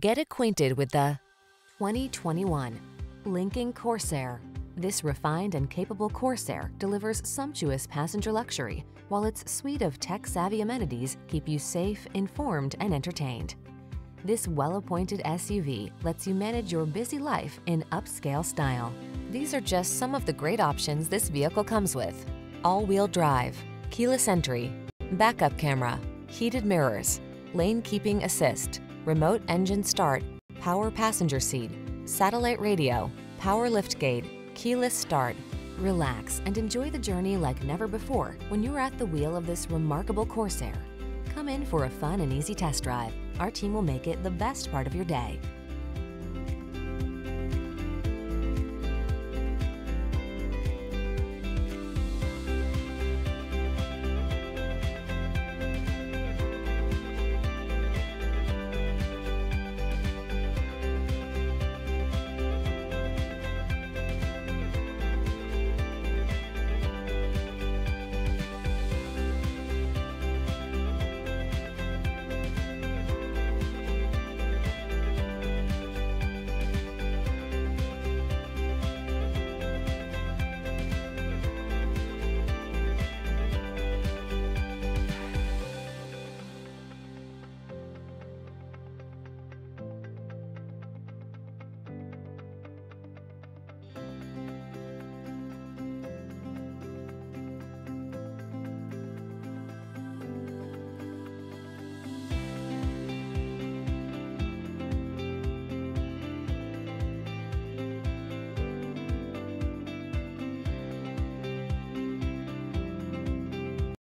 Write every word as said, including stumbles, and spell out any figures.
Get acquainted with the twenty twenty-one Lincoln Corsair. This refined and capable Corsair delivers sumptuous passenger luxury, while its suite of tech-savvy amenities keep you safe, informed, and entertained. This well-appointed S U V lets you manage your busy life in upscale style. These are just some of the great options this vehicle comes with: all-wheel drive, keyless entry, backup camera, heated mirrors, lane keeping assist, remote engine start, power passenger seat, satellite radio, power liftgate, keyless start. Relax and enjoy the journey like never before when you're at the wheel of this remarkable Corsair. Come in for a fun and easy test drive. Our team will make it the best part of your day.